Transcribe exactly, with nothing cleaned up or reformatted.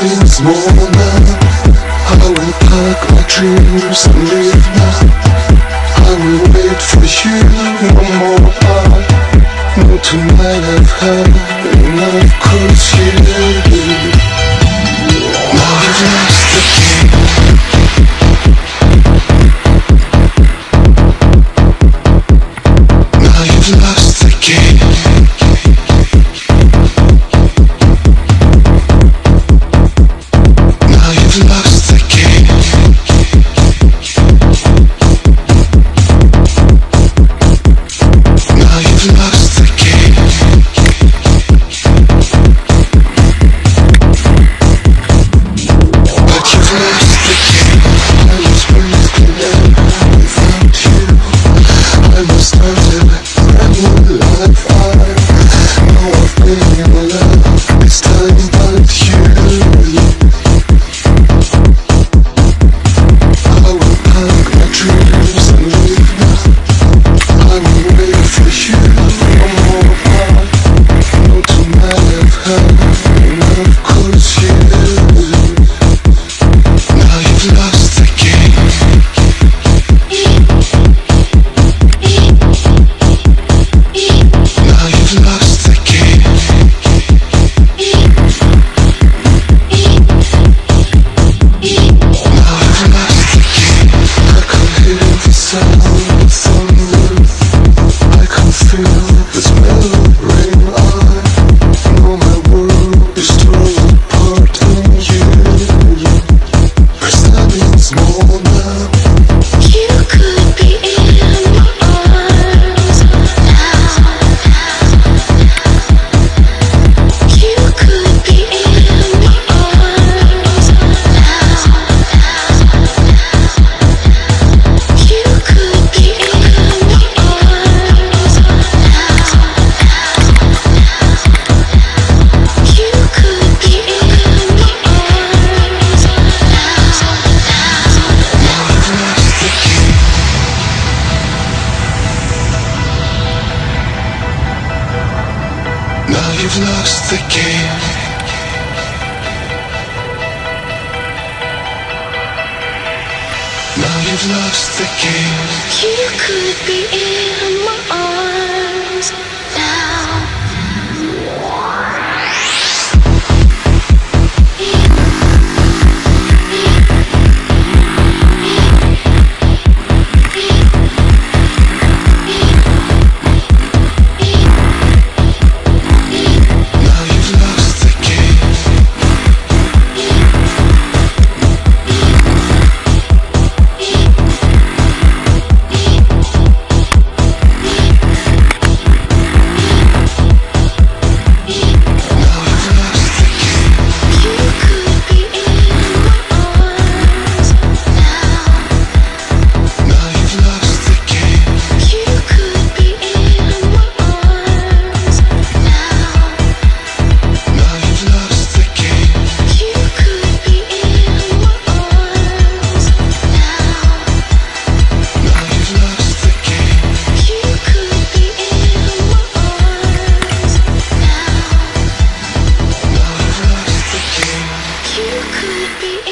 is woman. I will pack my dreams and leave now. I will wait for you no more hour. No, tonight I've had enough, cause you did. Now you've lost the game. Now you've lost the game. You've lost the game. Now you've lost the game. You could be in my arms now. Could be